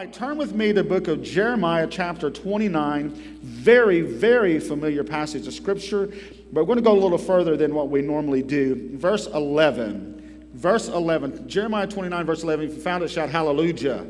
Right, turn with me to the book of Jeremiah chapter 29, very, very familiar passage of scripture, but we're going to go a little further than what we normally do. Verse 11, Jeremiah 29, verse 11, if you found it, shout hallelujah.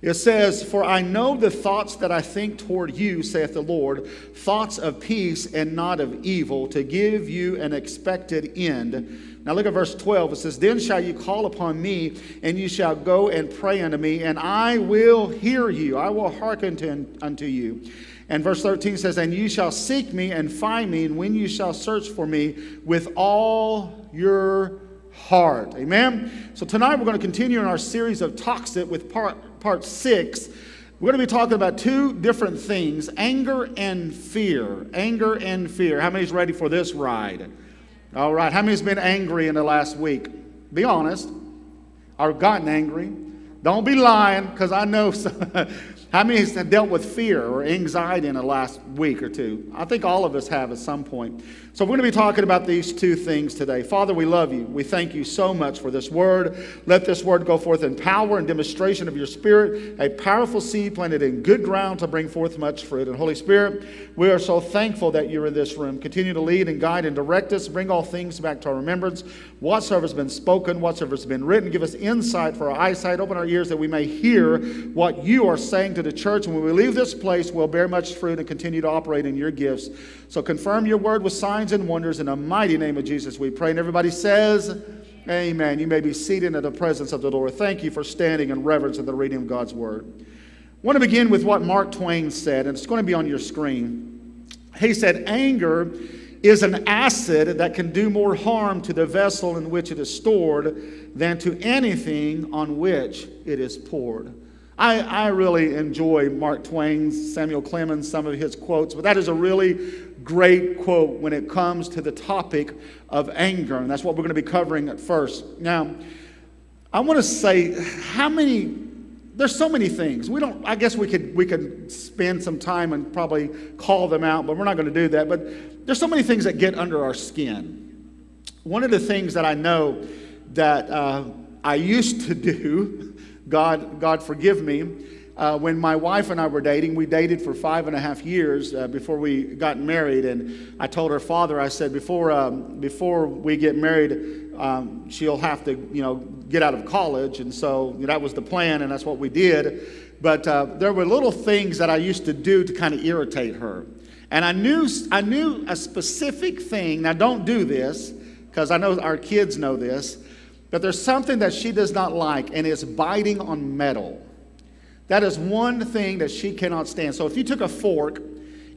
It says, "For I know the thoughts that I think toward you, saith the Lord, thoughts of peace and not of evil, to give you an expected end." Now look at verse 12. It says, "Then shall you call upon me, and you shall go and pray unto me, and I will hear you. I will hearken unto you." And verse 13 says, "And you shall seek me and find me, and when you shall search for me with all your heart." Amen? So tonight we're going to continue in our series of Talks It with Part 6, we're going to be talking about two different things, anger and fear. Anger and fear. How many's ready for this ride? All right. How many's been angry in the last week? Be honest. Or gotten angry. Don't be lying, because I know some. How many's dealt with fear or anxiety in the last week or two? I think all of us have at some point. So we're going to be talking about these two things today. Father, we love you. We thank you so much for this word. Let this word go forth in power and demonstration of your spirit, a powerful seed planted in good ground to bring forth much fruit. And Holy Spirit, we are so thankful that you're in this room. Continue to lead and guide and direct us. Bring all things back to our remembrance. Whatsoever's been spoken, whatsoever's been written, give us insight for our eyesight. Open our ears that we may hear what you are saying to the church, and when we leave this place, we'll bear much fruit and continue to operate in your gifts. So confirm your word with signs and wonders in the mighty name of Jesus. We pray, and everybody says, amen. You may be seated in the presence of the Lord. Thank you for standing in reverence of the reading of God's word. I want to begin with what Mark Twain said, and it's going to be on your screen. He said, "Anger is an acid that can do more harm to the vessel in which it is stored than to anything on which it is poured." I really enjoy Mark Twain's, Samuel Clemens, some of his quotes, but that is a really great quote when it comes to the topic of anger, and that's what we're going to be covering at first. Now, I want to say there's so many things. I guess we could spend some time and probably call them out, but we're not going to do that. But there's so many things that get under our skin. One of the things that I know that I used to do, God forgive me, when my wife and I were dating, we dated for 5.5 years before we got married, and I told her father, I said, before we get married, she'll have to, get out of college, and so that was the plan, and that's what we did, but there were little things that I used to do to kind of irritate her, and I knew a specific thing. Now, don't do this, because I know our kids know this, but there's something that she does not like, and it's biting on metal. That is one thing that she cannot stand. So if you took a fork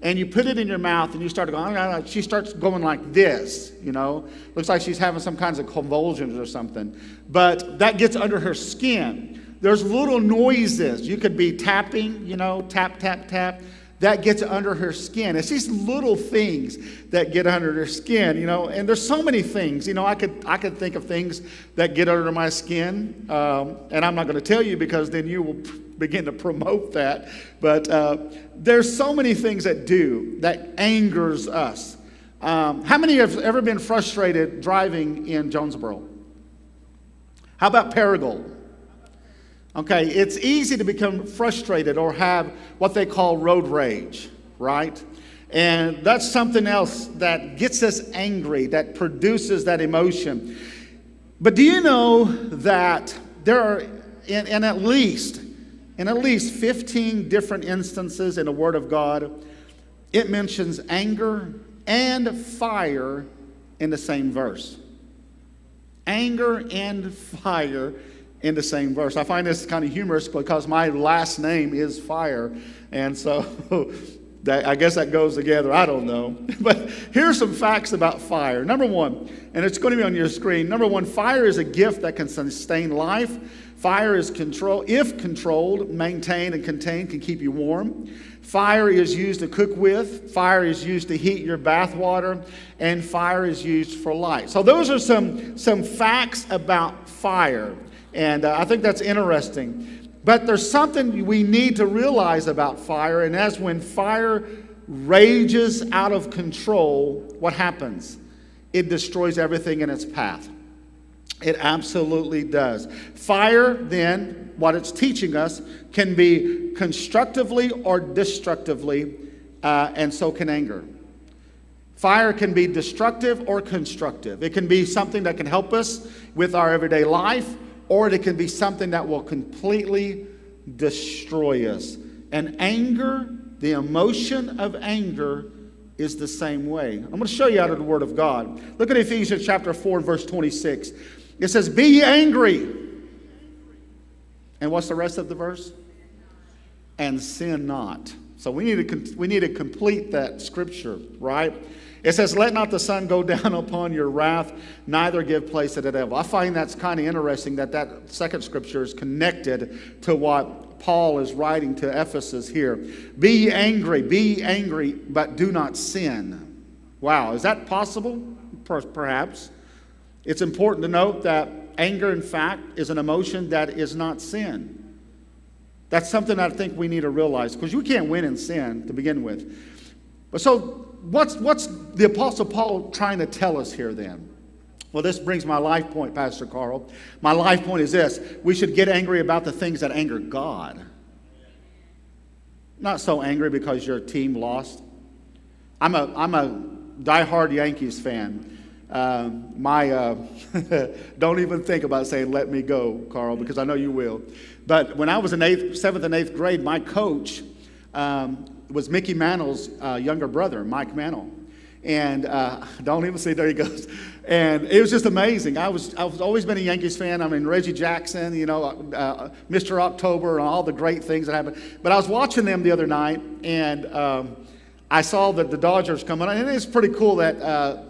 and you put it in your mouth and you started going, she starts going like this, Looks like she's having some kinds of convulsions or something. But that gets under her skin. There's little noises. You could be tapping, tap, tap, tap. That gets under her skin. It's these little things that get under her skin, And there's so many things, I could think of things that get under my skin, and I'm not going to tell you because then you will begin to promote that. But there's so many things that angers us. How many have ever been frustrated driving in Jonesboro? How about Paragould? Okay, it's easy to become frustrated or have what they call road rage, right? And that's something else that gets us angry, that produces that emotion. But do you know that there are in at least 15 different instances in the Word of God, it mentions anger and fire in the same verse? Anger and fire in the same verse. I find this kind of humorous because my last name is Fire, and so I guess that goes together. I don't know. But here's some facts about fire. Number one, and it's going to be on your screen. Number one, fire is a gift that can sustain life. Fire is control. If controlled, maintained, and contained, can keep you warm. Fire is used to cook with. Fire is used to heat your bath water. And fire is used for light. So those are some facts about fire. And I think that's interesting. But there's something we need to realize about fire, and that's when fire rages out of control, what happens? It destroys everything in its path. It absolutely does. Fire, then, what it's teaching us, can be constructively or destructively, and so can anger. Fire can be destructive or constructive. It can be something that can help us with our everyday life, or it can be something that will completely destroy us. And anger, the emotion of anger, is the same way. I'm going to show you out of the Word of God. Look at Ephesians chapter 4 and verse 26. It says, be ye angry. And what's the rest of the verse? And sin not. So we need to complete that scripture, right? It says, let not the sun go down upon your wrath, neither give place to the devil. I find that's kind of interesting that that second scripture is connected to what Paul is writing to Ephesus here. Be angry, but do not sin. Wow, is that possible? Perhaps. It's important to note that anger, in fact, is an emotion that is not sin. That's something I think we need to realize, because you can't win in sin to begin with. But so what's the Apostle Paul trying to tell us here then? Well, this brings my life point, Pastor Carl. My life point is this: we should get angry about the things that anger God. Not so angry because your team lost. I'm a diehard Yankees fan. Don't even think about saying let me go, Carl, because I know you will. But when I was in seventh and eighth grade, my coach was Mickey Mantle's younger brother, Mike Mantle. And don't even see, there he goes. And it was just amazing. I was always been a Yankees fan. I mean, Reggie Jackson, you know, Mr. October, and all the great things that happened. But I was watching them the other night, and I saw that the Dodgers coming on. And it's pretty cool that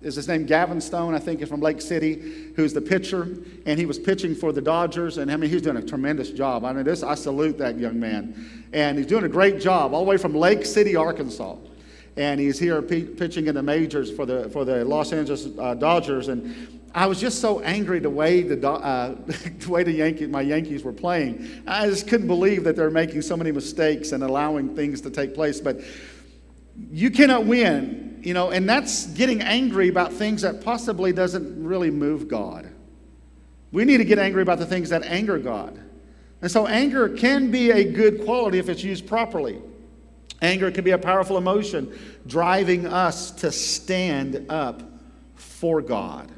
is his name Gavin Stone, I think, is from Lake City, who's the pitcher, and he was pitching for the Dodgers, and I mean, he's doing a tremendous job. I mean, I salute that young man, and he's doing a great job all the way from Lake City, Arkansas, and he's here pitching in the majors for the Los Angeles Dodgers. And I was just so angry the way my Yankees were playing. I just couldn't believe that they're making so many mistakes and allowing things to take place. But you cannot win. You know, and that's getting angry about things that possibly doesn't really move God. We need to get angry about the things that anger God. And so anger can be a good quality if it's used properly. Anger can be a powerful emotion, driving us to stand up for God.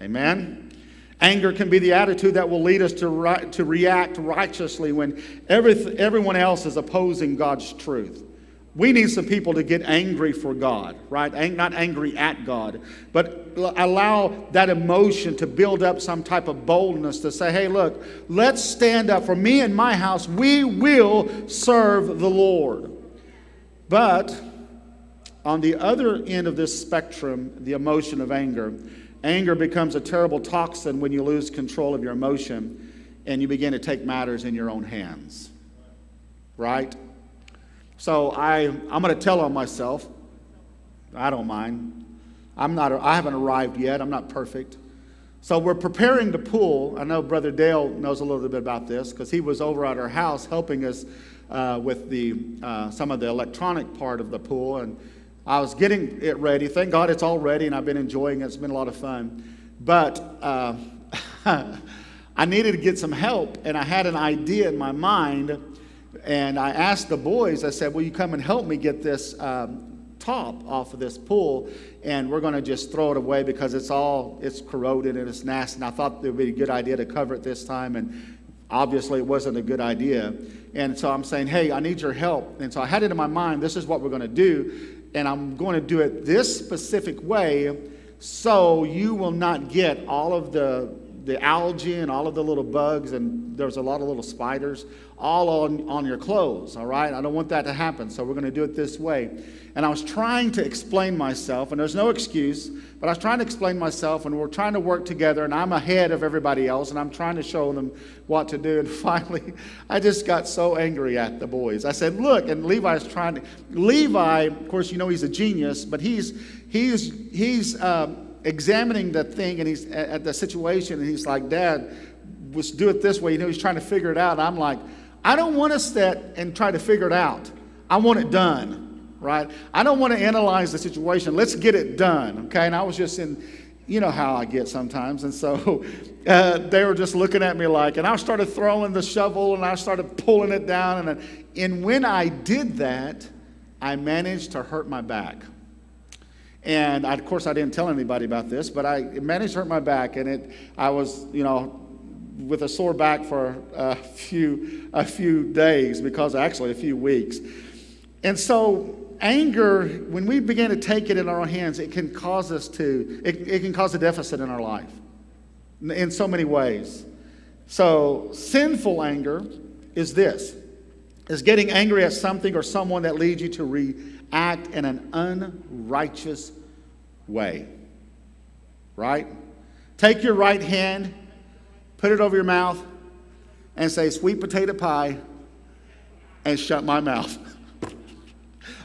Amen? Anger can be the attitude that will lead us to react righteously when everyone else is opposing God's truth. We need some people to get angry for God, right? Not angry at God, but allow that emotion to build up some type of boldness to say, hey, look, let's stand up. For me and my house, we will serve the Lord. But on the other end of this spectrum, the emotion of anger, anger becomes a terrible toxin when you lose control of your emotion and you begin to take matters in your own hands, right? So I'm going to tell on myself. I don't mind. I haven't arrived yet. I'm not perfect. So we're preparing to pool. I know Brother Dale knows a little bit about this because he was over at our house helping us with some of the electronic part of the pool. And I was getting it ready. Thank God it's all ready, and I've been enjoying it. It's been a lot of fun. But I needed to get some help, and I had an idea in my mind. And I asked the boys, I said, will you come and help me get this top off of this pool? And we're going to just throw it away because it's corroded and it's nasty. And I thought it would be a good idea to cover it this time. And obviously it wasn't a good idea. And so I'm saying, hey, I need your help. And so I had it in my mind, this is what we're going to do. And I'm going to do it this specific way so you will not get all of the algae and all of the little bugs, and there's a lot of little spiders all on your clothes, all right? I don't want that to happen, so we're going to do it this way. And I was trying to explain myself, and there's no excuse, but I was trying to explain myself, and we're trying to work together, and I'm ahead of everybody else, and I'm trying to show them what to do. And finally, I just got so angry at the boys. I said, look, and Levi, of course, you know he's a genius, but he's examining the thing, and he's at the situation, and he's like, Dad, let's do it this way. You know, he's trying to figure it out. And I'm like, I don't want to sit and try to figure it out. I want it done, right? I don't want to analyze the situation. Let's get it done, okay? And I was just in, you know how I get sometimes. And so they were just looking at me like, and I started throwing the shovel and I started pulling it down. And when I did that, I managed to hurt my back. And I, of course, I didn't tell anybody about this, but I managed to hurt my back. And I was, you know, with a sore back for a few days, because actually a few weeks. And so anger, when we begin to take it in our own hands, it can cause us to, it can cause a deficit in our life in so many ways. So sinful anger is this, is getting angry at something or someone that leads you to react in an unrighteous way, right? Take your right hand, put it over your mouth, and say, sweet potato pie, and shut my mouth.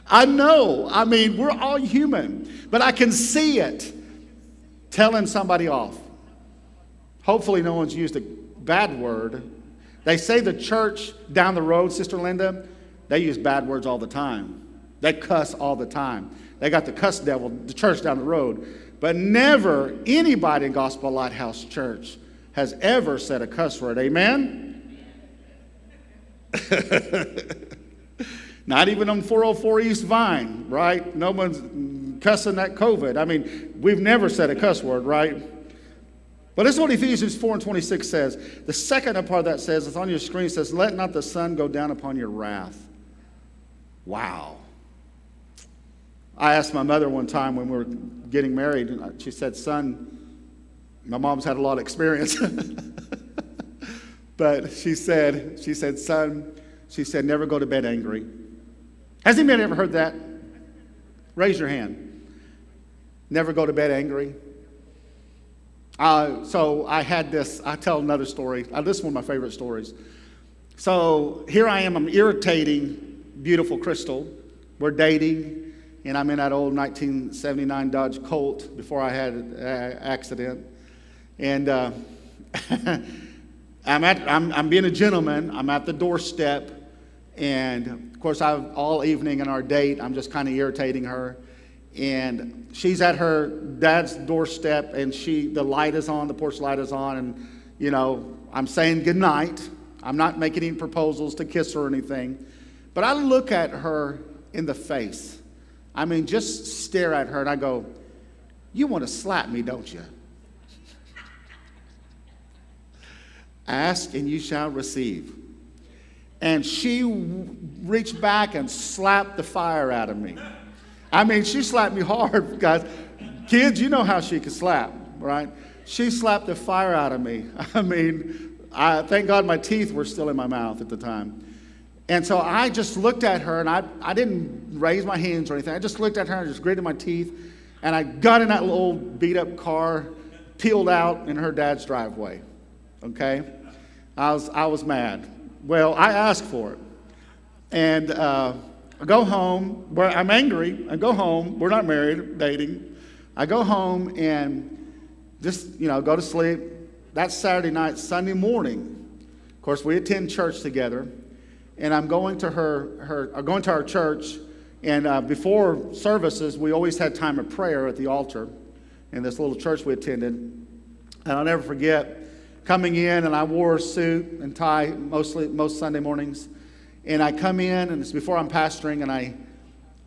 I know, I mean, we're all human, but I can see it telling somebody off. Hopefully no one's used a bad word. They say the church down the road, Sister Linda, they use bad words all the time. They cuss all the time. They got the cuss devil, the church down the road. But never anybody in Gospel Lighthouse Church has ever said a cuss word. Amen? Not even on 404 East Vine, right? No one's cussing that COVID. I mean, we've never said a cuss word, right? But this is what Ephesians 4:26 says. The second part of that says, it's on your screen, says, let not the sun go down upon your wrath. Wow. I asked my mother one time when we were getting married, and she said, son, my mom's had a lot of experience. But she said, son, she said, never go to bed angry. Has anybody ever heard that? Raise your hand. Never go to bed angry. So I had this, I tell another story. This is one of my favorite stories. So here I am, I'm irritating beautiful Crystal. We're dating, and I'm in that old 1979 Dodge Colt before I had an accident. And I'm being a gentleman. I'm at the doorstep. And of course, all evening in our date, I'm just kind of irritating her. And she's at her dad's doorstep, and the light is on, the porch light is on, and you know, I'm saying goodnight. I'm not making any proposals to kiss her or anything. But I look at her in the face. I mean, just stare at her, and I go, you want to slap me, don't you? Ask and you shall receive. And she reached back and slapped the fire out of me. I mean, she slapped me hard, guys. Kids, you know how she could slap, right? She slapped the fire out of me. I mean, thank God my teeth were still in my mouth at the time. And so I just looked at her, and I didn't raise my hands or anything. I just looked at her and just gritted my teeth. And I got in that little beat-up car, peeled out in her dad's driveway. Okay? I was mad. Well, I asked for it. And I go home, I'm angry, I go home, we're not married, dating. I go home and just, you know, go to sleep. That's Saturday night, Sunday morning. Of course, we attend church together, and I'm going to our church, and before services, we always had time of prayer at the altar in this little church we attended. And I'll never forget coming in, and I wore a suit and tie most Sunday mornings. And I come in, and it's before I'm pastoring, and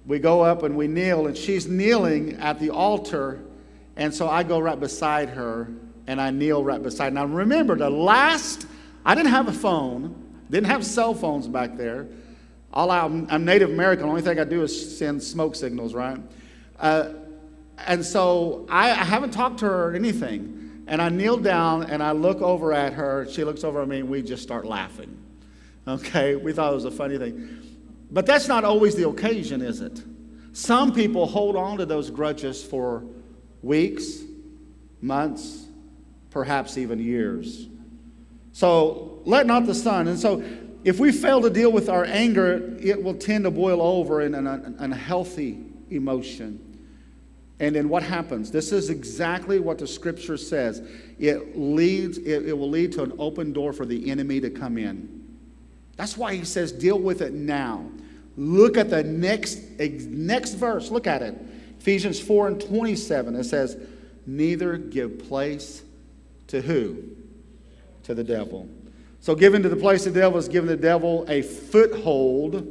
we go up and we kneel, and she's kneeling at the altar, and so I go right beside her, and I kneel right beside. Now remember, I didn't have a phone, didn't have cell phones back there. I'm Native American, the only thing I do is send smoke signals, right? And so I haven't talked to her or anything, and I kneel down, and I look over at her, she looks over at me, and we just start laughing. Okay, we thought it was a funny thing. But that's not always the occasion, is it? Some people hold on to those grudges for weeks, months, perhaps even years. So let not the sun. And so if we fail to deal with our anger, it will tend to boil over in an unhealthy emotion. And then what happens? This is exactly what the scripture says. It will lead to an open door for the enemy to come in. That's why he says, deal with it now. Look at the next verse. Look at it. Ephesians 4:27. It says, neither give place to who? To the devil. So giving to the place of the devil is giving the devil a foothold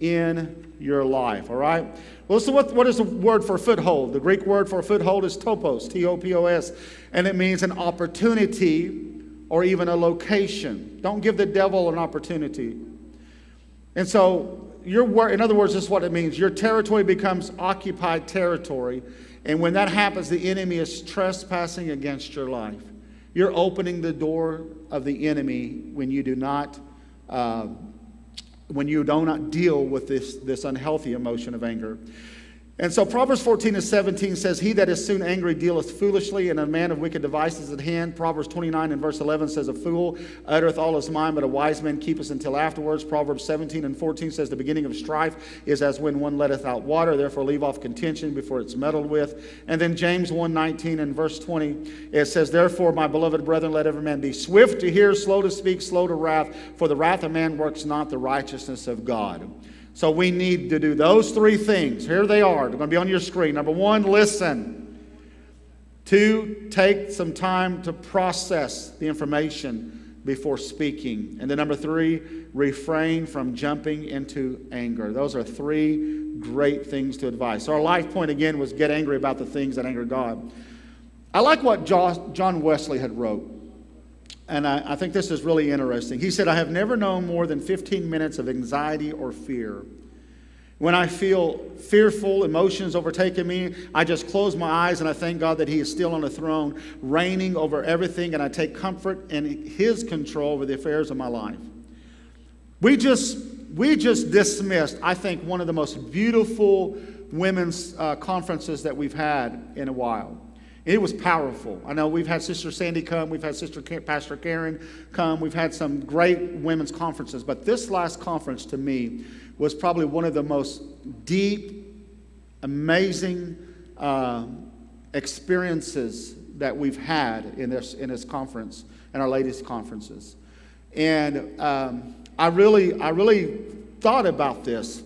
in your life, all right? Well, so what is the word for foothold? The Greek word for foothold is topos, T-O-P-O-S, and it means an opportunity or even a location. Don't give the devil an opportunity. And so, in other words, this is what it means. Your territory becomes occupied territory, and when that happens, the enemy is trespassing against your life. You're opening the door of the enemy when you do not, deal with this unhealthy emotion of anger. And so Proverbs 14:17 says, "He that is soon angry dealeth foolishly, and a man of wicked devices at hand." Proverbs 29:11 says, "A fool uttereth all his mind, but a wise man keepeth until afterwards." Proverbs 17:14 says, "The beginning of strife is as when one letteth out water. Therefore leave off contention before it's meddled with." And then James 1:19 and verse 20, it says, "Therefore, my beloved brethren, let every man be swift to hear, slow to speak, slow to wrath, for the wrath of man works not the righteousness of God." So we need to do those three things. Here they are. They're going to be on your screen. Number one, listen. Two, take some time to process the information before speaking. And then number three, refrain from jumping into anger. Those are three great things to advise. So our life point again was get angry about the things that anger God. I like what John Wesley had wrote. And I think this is really interesting. He said, "I have never known more than 15 minutes of anxiety or fear. When I feel fearful, emotions overtaking me, I just close my eyes and I thank God that He is still on the throne, reigning over everything, and I take comfort in His control over the affairs of my life." We just dismissed, I think, one of the most beautiful women's conferences that we've had in a while. It was powerful. I know we've had Sister Sandy come. We've had Sister Pastor Karen come. We've had some great women's conferences. But this last conference, to me, was probably one of the most deep, amazing experiences that we've had in this conference, in our ladies' conferences. And I really thought about this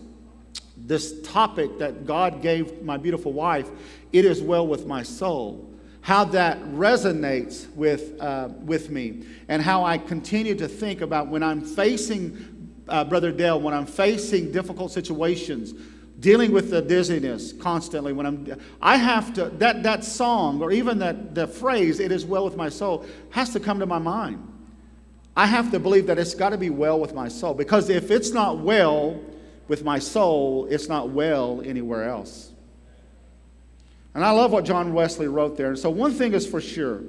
topic that God gave my beautiful wife, "It is well with my soul," how that resonates with me, and how I continue to think about when I'm facing, Brother Dale, when I'm facing difficult situations, dealing with the dizziness constantly, when I have to, that song, or even the phrase, "It is well with my soul," has to come to my mind. I have to believe that it's got to be well with my soul, because if it's not well with my soul, it's not well anywhere else. And I love what John Wesley wrote there. And so one thing is for sure,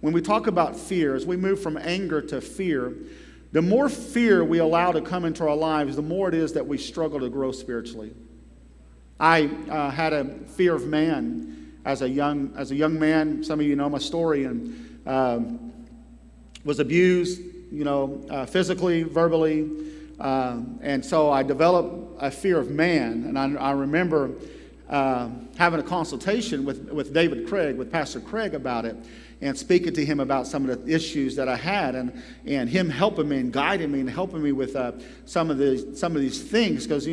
when we talk about fear, as we move from anger to fear, the more fear we allow to come into our lives, the more it is that we struggle to grow spiritually. I had a fear of man as a young man. Some of you know my story, and was abused, physically, verbally, and so I developed a fear of man. And I remember having a consultation with David Craig, with Pastor Craig, about it, and speaking to him about some of the issues that I had, and him helping me and guiding me and helping me with some of these things, because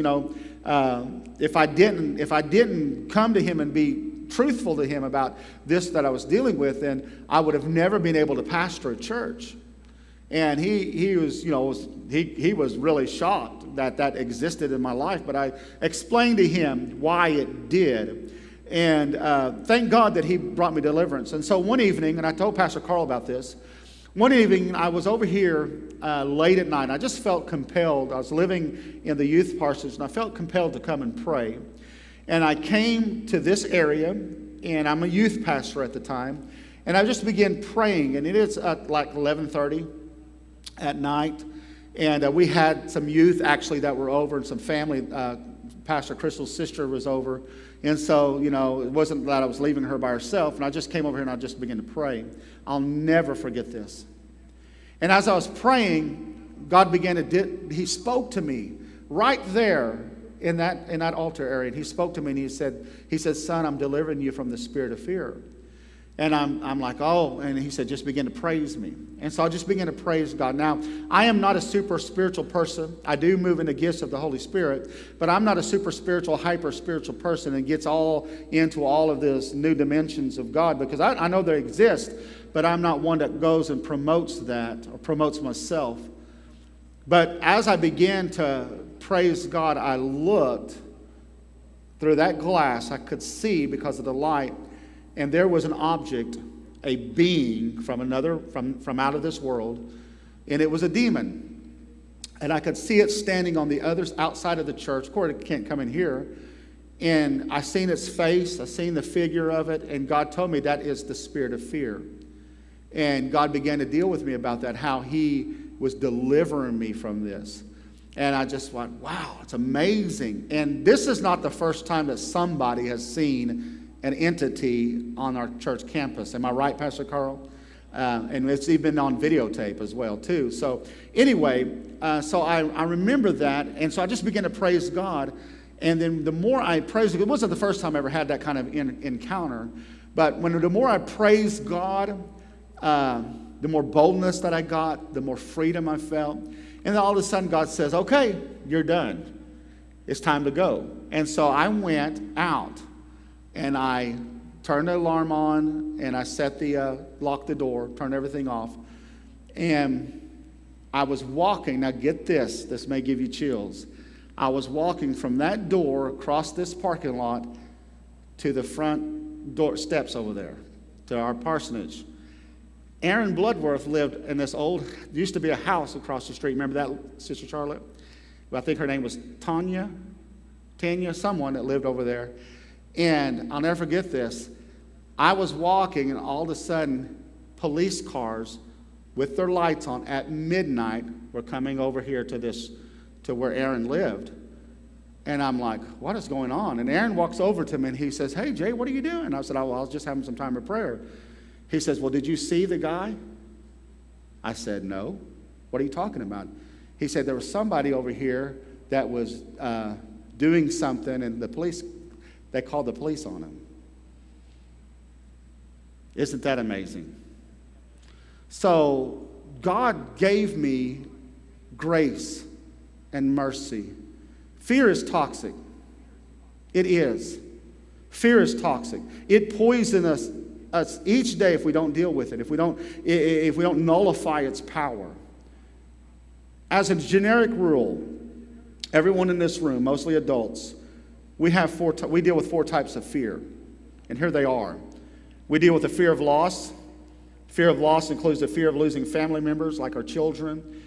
if I didn't come to him and be truthful to him about this that I was dealing with, then I would have never been able to pastor a church. And he was really shocked that existed in my life. But I explained to him why it did. And thank God that he brought me deliverance. And so one evening, and I told Pastor Carl about this, one evening I was over here late at night. I just felt compelled. I was living in the youth parsonage, and I felt compelled to come and pray. And I came to this area, and I'm a youth pastor at the time. And I just began praying, and it is at like 11:30. At night, and we had some youth actually that were over, and some family. Pastor Crystal's sister was over, and so it wasn't that I was leaving her by herself. And I just came over here and I just began to pray. I'll never forget this. And as I was praying, God began to He spoke to me right there in that altar area. And He spoke to me and He said, "Son, I'm delivering you from the spirit of fear." And I'm like, oh, and he said, just begin to praise me. And so I just began to praise God. Now, I am not a super spiritual person. I do move in the gifts of the Holy Spirit, but I'm not a super spiritual, hyper spiritual person that gets all into all of these new dimensions of God, because I know they exist, but I'm not one that goes and promotes that or promotes myself. But as I began to praise God, I looked through that glass. I could see because of the light. And there was an object, a being from out of this world, and it was a demon. And I could see it standing on the outside of the church. Of course, it can't come in here. And I seen its face, I seen the figure of it, and God told me that is the spirit of fear. And God began to deal with me about that, how he was delivering me from this. And I just went, wow, it's amazing. And this is not the first time that somebody has seen an entity on our church campus. Am I right, Pastor Carl? And it's even on videotape as well, too. So anyway, so I remember that. And so I just began to praise God. And then the more I praised, it wasn't the first time I ever had that kind of encounter. But the more I praised God, the more boldness that I got, the more freedom I felt. And then all of a sudden God says, okay, you're done. It's time to go. And so I went out. And I turned the alarm on, and I set the, locked the door, turned everything off. And I was walking. Now get this. This may give you chills. I was walking from that door across this parking lot to the front door steps over there, to our parsonage. Aaron Bloodworth lived in this old, used to be a house across the street. Remember that, Sister Charlotte? I think her name was Tanya, someone that lived over there. And I'll never forget this. I was walking, and all of a sudden, police cars with their lights on at midnight were coming over here to where Aaron lived. And I'm like, what is going on? And Aaron walks over to me, and he says, hey, Jay, what are you doing? I said, oh, well, I was just having some time of prayer. He says, well, did you see the guy? I said, no. What are you talking about? He said, there was somebody over here that was doing something, and they called the police on him. Isn't that amazing? So God gave me grace and mercy. Fear is toxic. It is. Fear is toxic. It poisons us each day if we don't deal with it, if we don't nullify its power. As a generic rule, everyone in this room, mostly adults, we deal with four types of fear, and here they are. We deal with the fear of loss. Fear of loss includes the fear of losing family members, like our children.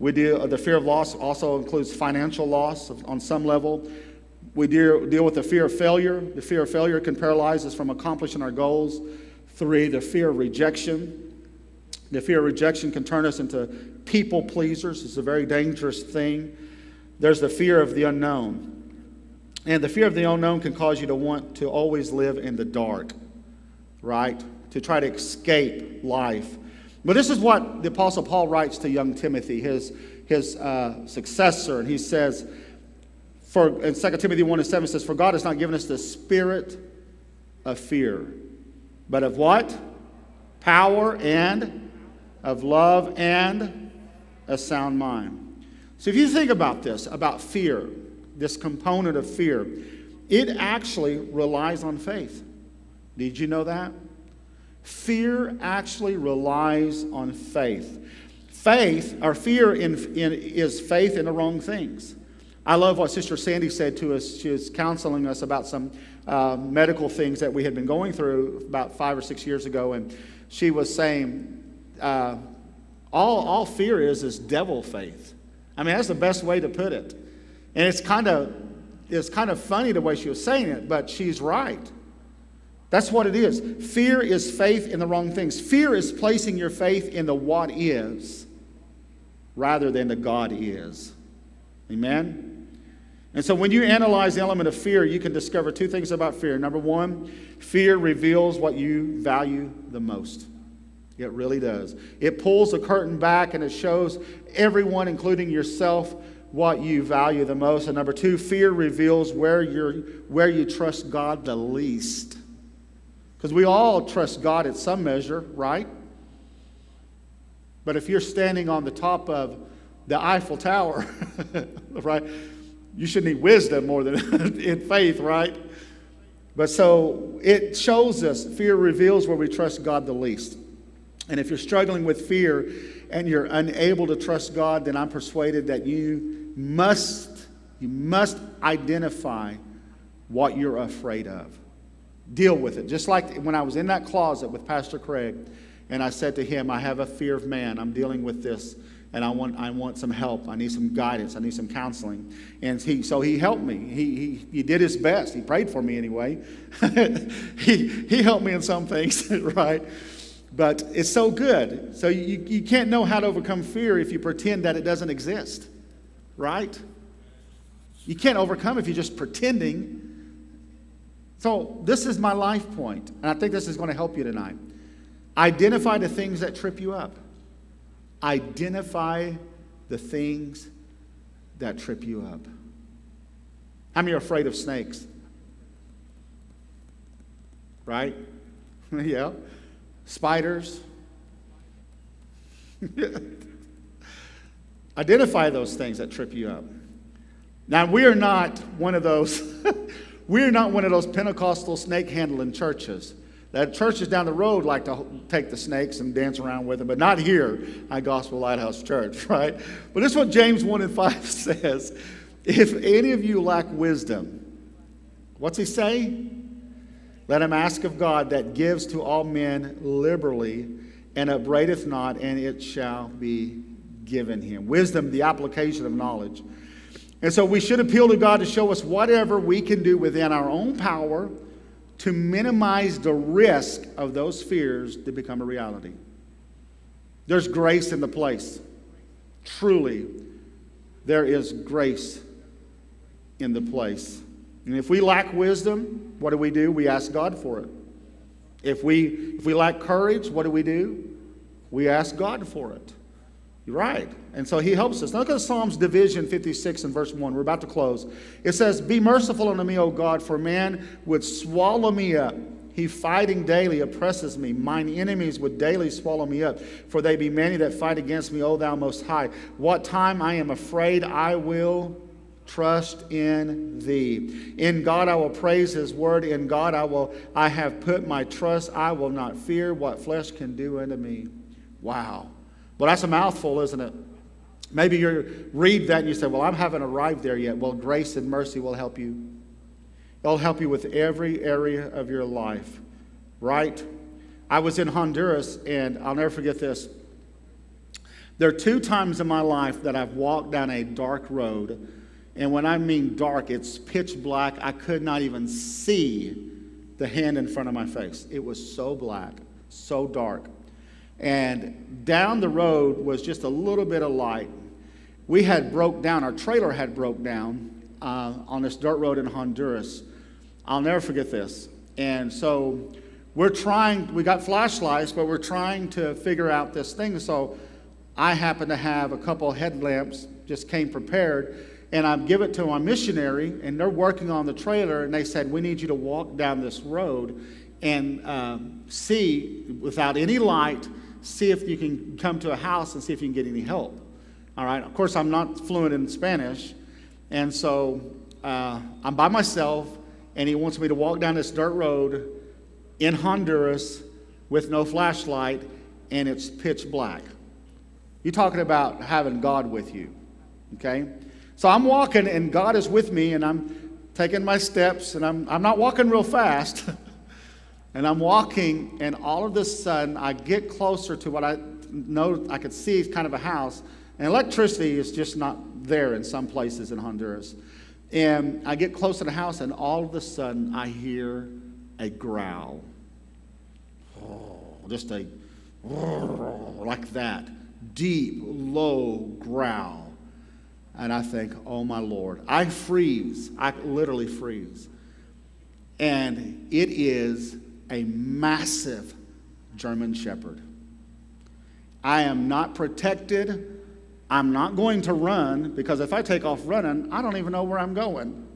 The fear of loss also includes financial loss on some level. We deal with the fear of failure. The fear of failure can paralyze us from accomplishing our goals. 3, the fear of rejection. The fear of rejection can turn us into people pleasers. It's a very dangerous thing. There's the fear of the unknown. And the fear of the unknown can cause you to want to always live in the dark, right? To try to escape life. But this is what the Apostle Paul writes to young Timothy, his successor. And he says, in 2 Timothy 1:7, says, for God has not given us the spirit of fear, but of what? Power, and of love, and a sound mind. So if you think about this, about fear, this component of fear, it actually relies on faith. Did you know that? Fear actually relies on faith. Faith, or fear is faith in the wrong things. I love what Sister Sandy said to us. She was counseling us about some medical things that we had been going through about 5 or 6 years ago, and she was saying, all fear is devil faith. I mean, that's the best way to put it. And it's kind of funny the way she was saying it, but she's right. That's what it is. Fear is faith in the wrong things. Fear is placing your faith in the what is rather than the God is. Amen? And so when you analyze the element of fear, you can discover 2 things about fear. Number 1, fear reveals what you value the most. It really does. It pulls the curtain back, and it shows everyone, including yourself, what you value the most. And number 2, fear reveals where you trust God the least. Because we all trust God at some measure, right? But if you're standing on the top of the Eiffel Tower, right, you should need wisdom more than in faith, right? But so it shows us, fear reveals where we trust God the least. And if you're struggling with fear and you're unable to trust God, then I'm persuaded that you must identify what you're afraid of. Deal with it. Just like when I was in that closet with Pastor Craig and I said to him, I have a fear of man. I'm dealing with this and I want some help. I need some guidance. I need some counseling. And so he helped me. He did his best. He prayed for me anyway. he helped me in some things, right? But it's so good. So you can't know how to overcome fear if you pretend that it doesn't exist, right? You can't overcome if you're just pretending. So this is my life point, and I think this is going to help you tonight. Identify the things that trip you up. Identify the things that trip you up. How many are afraid of snakes? Right? Yeah. Spiders. Identify those things that trip you up. Now, we are not one of those... We're not one of those Pentecostal snake-handling churches. That churches down the road like to take the snakes and dance around with them, but not here at Gospel Lighthouse Church, right? But this is what James 1:5 says. If any of you lack wisdom, what's he say? Let him ask of God that gives to all men liberally and upbraideth not, and it shall be given him. Wisdom, the application of knowledge. And so we should appeal to God to show us whatever we can do within our own power to minimize the risk of those fears to become a reality. There's grace in the place. Truly, there is grace in the place. And if we lack wisdom, what do? We ask God for it. If we lack courage, what do? We ask God for it. Right. And so he helps us. Now look at Psalms 56:1. We're about to close. It says, be merciful unto me, O God, for man would swallow me up. He fighting daily oppresses me. Mine enemies would daily swallow me up, for they be many that fight against me, O thou most high. What time I am afraid, I will trust in thee. In God I will praise his word. In God I have put my trust. I will not fear what flesh can do unto me. Wow. Well, that's a mouthful, isn't it? Maybe you read that and you say, well, I haven't arrived there yet. Well, grace and mercy will help you. It'll help you with every area of your life, right? I was in Honduras, and I'll never forget this. There are two times in my life that I've walked down a dark road, and when I mean dark, it's pitch black. I could not even see the hand in front of my face. It was so black, so dark. And down the road was just a little bit of light. We had broke down, our trailer had broke down on this dirt road in Honduras. I'll never forget this. And so we got flashlights, but we're trying to figure out this thing. So I happen to have a couple headlamps, just came prepared, and I give it to my missionary, and they're working on the trailer, and they said, we need you to walk down this road and see, without any light, see if you can come to a house and see if you can get any help. All right. Of course, I'm not fluent in Spanish. And so I'm by myself, and he wants me to walk down this dirt road in Honduras with no flashlight, and it's pitch black. You're talking about having God with you. Okay. So I'm walking, and God is with me, and I'm taking my steps, and I'm not walking real fast. And I'm walking, and all of a sudden, I get closer to what I know I could see is kind of a house. And electricity is just not there in some places in Honduras. And I get close to the house, and all of a sudden, I hear a growl. Oh, just a, like that. Deep, low growl. And I think, oh, my Lord. I freeze. I literally freeze. And it is a massive German Shepherd. I am not protected. I'm not going to run, because if I take off running, I don't even know where I'm going.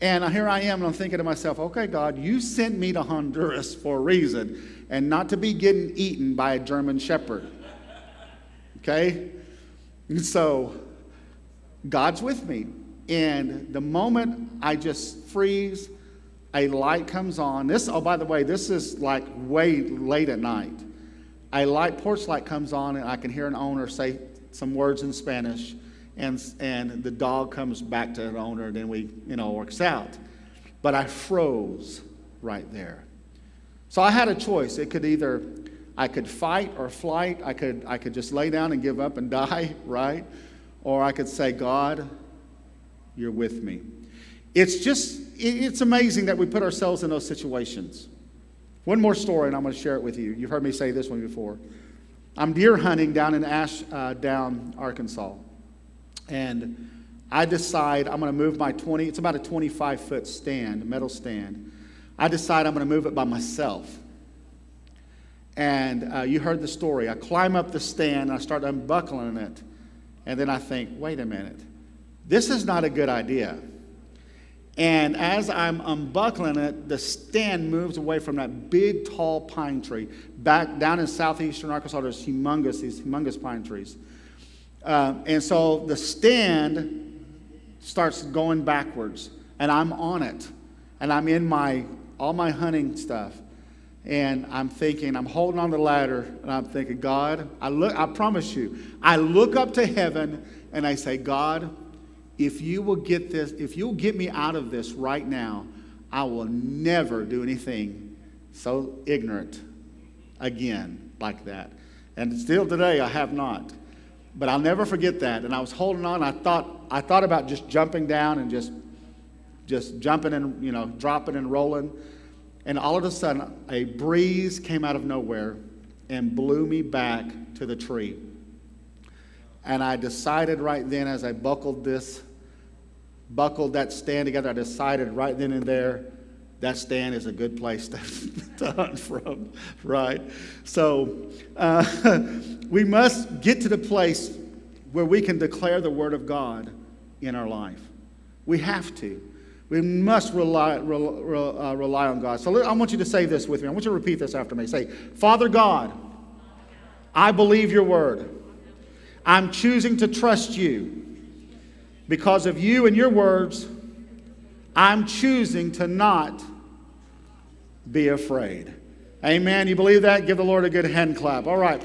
And here I am, and I'm thinking to myself, okay, God, you sent me to Honduras for a reason, and not to be getting eaten by a German shepherd. Okay? And so God's with me. And the moment I just freeze, a light comes on. This, oh, by the way, this is like way late at night. A light, porch light comes on, and I can hear an owner say some words in Spanish. And the dog comes back to the owner, and then we, you know, works out. But I froze right there. So I had a choice. It could either, I could fight or flight. I could just lay down and give up and die, right? Or I could say, God, you're with me. It's just, it's amazing that we put ourselves in those situations. One more story, and I'm going to share it with you. You've heard me say this one before. I'm deer hunting down in down Arkansas. And I decide I'm going to move my it's about a 25-foot stand, metal stand. I decide I'm going to move it by myself. And you heard the story. I climb up the stand, and I start unbuckling it. And then I think, wait a minute. This is not a good idea. And as I'm unbuckling it, the stand moves away from that big, tall pine tree. Back down in southeastern Arkansas, there's humongous, these humongous pine trees. And so the stand starts going backwards, and I'm on it, and I'm in all my hunting stuff, and I'm thinking, I'm holding on the ladder, and I'm thinking, God, I promise you, I look up to heaven, and I say, God, if you'll get me out of this right now, I will never do anything so ignorant again like that. And still today, I have not. But I'll never forget that. And I was holding on. I thought about just jumping down and just jumping and, you know, dropping and rolling. And all of a sudden, a breeze came out of nowhere and blew me back to the tree. And I decided right then, as I buckled that stand together, I decided right then and there, that stand is a good place to hunt from, right? So we must get to the place where we can declare the Word of God in our life. We have to. We must rely on God. So I want you to say this with me. I want you to repeat this after me. Say, Father God, I believe your Word. I'm choosing to trust you. Because of you and your words, I'm choosing to not be afraid. Amen. You believe that? Give the Lord a good hand clap. All right.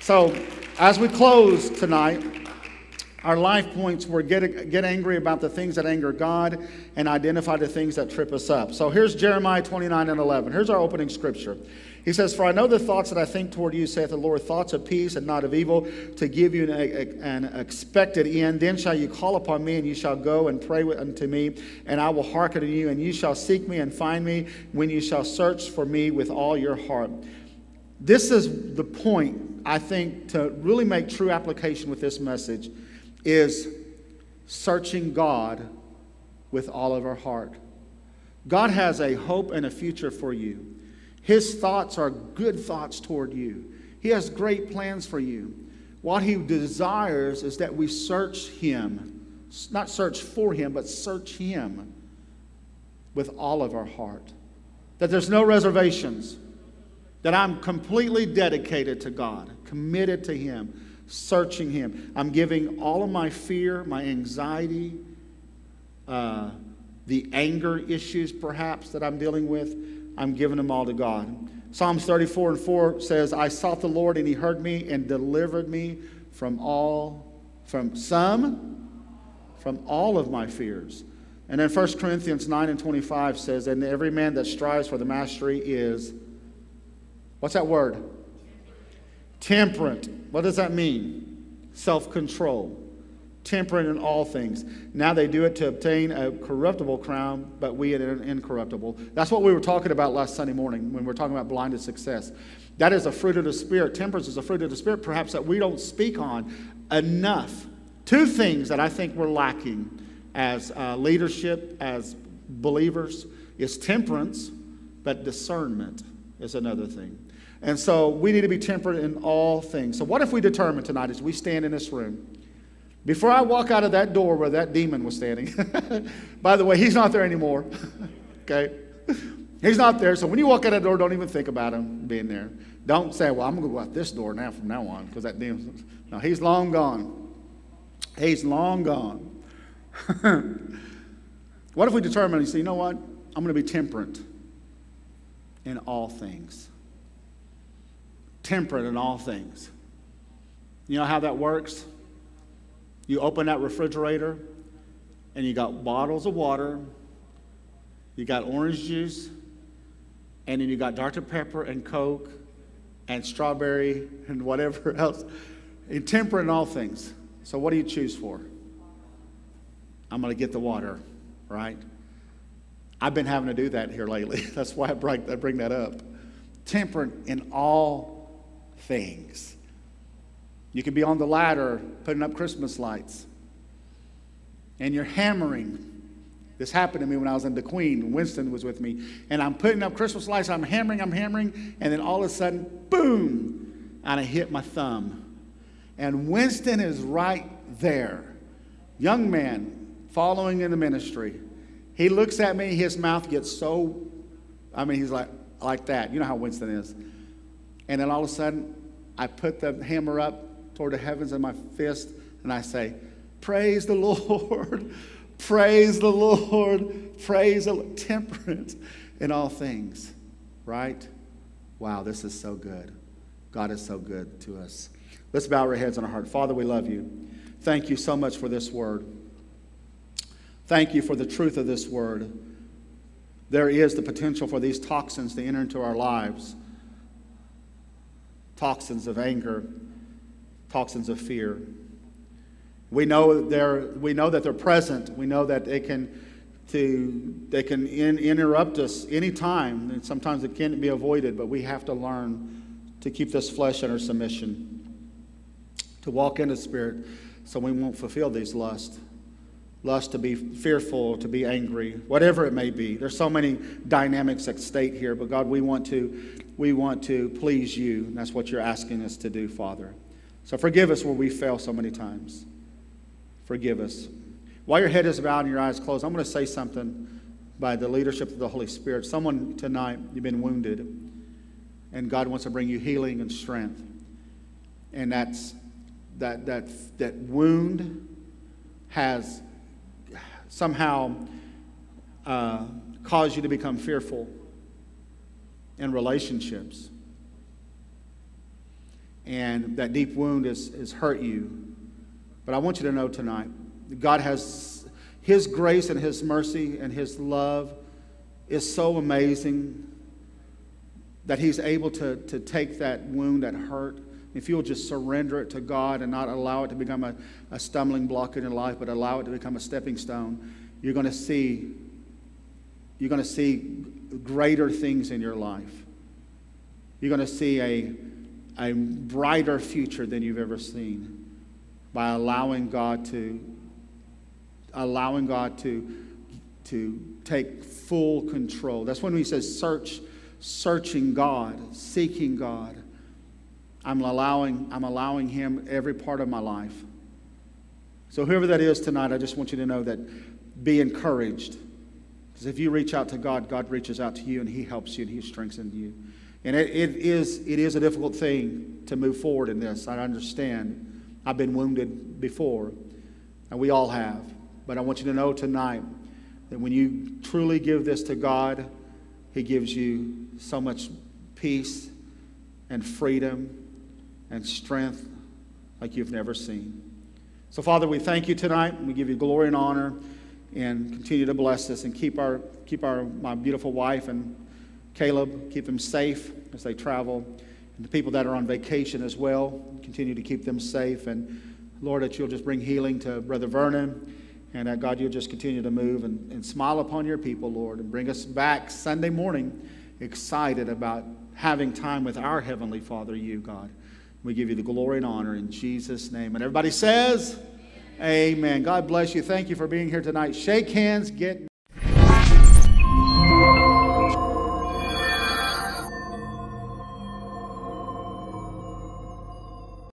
So as we close tonight, our life points were get angry about the things that anger God and identify the things that trip us up. So here's Jeremiah 29:11. Here's our opening scripture. He says, For I know the thoughts that I think toward you, saith the Lord, thoughts of peace and not of evil, to give you an expected end. Then shall you call upon me, and you shall go and pray unto me, and I will hearken to you, and you shall seek me and find me, when you shall search for me with all your heart. This is the point, I think, to really make true application with this message, is searching God with all of our heart. God has a hope and a future for you. His thoughts are good thoughts toward you. He has great plans for you. What he desires is that we search him. Not search for him, but search him with all of our heart. That there's no reservations. That I'm completely dedicated to God, committed to him, searching him. I'm giving all of my fear, my anxiety, the anger issues perhaps that I'm dealing with, I'm giving them all to God. Psalms 34:4 says, I sought the Lord, and he heard me and delivered me from all of my fears. And then 1 Corinthians 9:25 says, and every man that strives for the mastery is, what's that word? Temperate. What does that mean? Self-control. Temperate in all things. Now they do it to obtain a corruptible crown, but we an incorruptible. That's what we were talking about last Sunday morning when we were talking about blinded success. That is a fruit of the Spirit. Temperance is a fruit of the Spirit, perhaps, that we don't speak on enough. Two things that I think we're lacking as leadership, as believers, is temperance, but discernment is another thing. And so we need to be temperate in all things. So what if we determine tonight, as we stand in this room, Before I walk out of that door where that demon was standing, by the way, he's not there anymore, okay? He's not there, so when you walk out that door, don't even think about him being there. Don't say, well, I'm going to go out this door now from now on, because that demon, no, he's long gone. He's long gone. What if we determine, you say, you know what? I'm going to be temperate in all things. Temperate in all things. You know how that works? You open that refrigerator and you got bottles of water, you got orange juice, and then you got Dr. Pepper and Coke and strawberry and whatever else. And temperate in all things. So what do you choose for? I'm going to get the water, right? I've been having to do that here lately. That's why I bring that up. Temperate in all things. You could be on the ladder putting up Christmas lights. And you're hammering. This happened to me when I was in the Queen. Winston was with me. And I'm putting up Christmas lights. I'm hammering. And then all of a sudden, boom, and I hit my thumb. And Winston is right there. Young man following in the ministry. He looks at me. His mouth gets so, I mean, he's like that. You know how Winston is. And then all of a sudden, I put the hammer up toward the heavens in my fist. And I say, praise the Lord. Praise the Lord. Praise the Lord. Temperate in all things. Right? Wow, this is so good. God is so good to us. Let's bow our heads on our heart. Father, we love you. Thank you so much for this word. Thank you for the truth of this word. There is the potential for these toxins to enter into our lives. Toxins of anger, toxins of fear. We know that they're present. We know that they can interrupt us any time, and sometimes it can't be avoided, but we have to learn to keep this flesh under submission, to walk in the Spirit so we won't fulfill these lusts. Lust to be fearful, to be angry, whatever it may be. There's so many dynamics at stake here, but God, we want to please you, and that's what you're asking us to do, Father. So forgive us where we fail so many times. Forgive us. While your head is bowed and your eyes closed, I'm going to say something by the leadership of the Holy Spirit. Someone tonight, you've been wounded, and God wants to bring you healing and strength. And that wound has somehow cause you to become fearful in relationships. And that deep wound has hurt you. But I want you to know tonight, God has His grace and His mercy and His love is so amazing that He's able to take that wound, that hurt. If you'll just surrender it to God and not allow it to become a stumbling block in your life, but allow it to become a stepping stone, you're going to see greater things in your life. You're going to see a brighter future than you've ever seen by allowing God to take full control. That's when He says searching God, seeking God. I'm allowing Him every part of my life. So whoever that is tonight, I just want you to know that be encouraged. Because if you reach out to God, God reaches out to you and He helps you and He strengthens you. And it is a difficult thing to move forward in this. I understand. I've been wounded before, and we all have. But I want you to know tonight that when you truly give this to God, He gives you so much peace and freedom and strength like you've never seen. So, Father, we thank you tonight. We give you glory and honor, and continue to bless us and keep my beautiful wife and Caleb, keep them safe as they travel, and the people that are on vacation as well, continue to keep them safe. And Lord, that you'll just bring healing to Brother Vernon, and that God, you'll just continue to move and smile upon your people, Lord, and bring us back Sunday morning excited about having time with our Heavenly Father, you, God. We give you the glory and honor in Jesus' name. And everybody says, amen. God bless you. Thank you for being here tonight. Shake hands. Get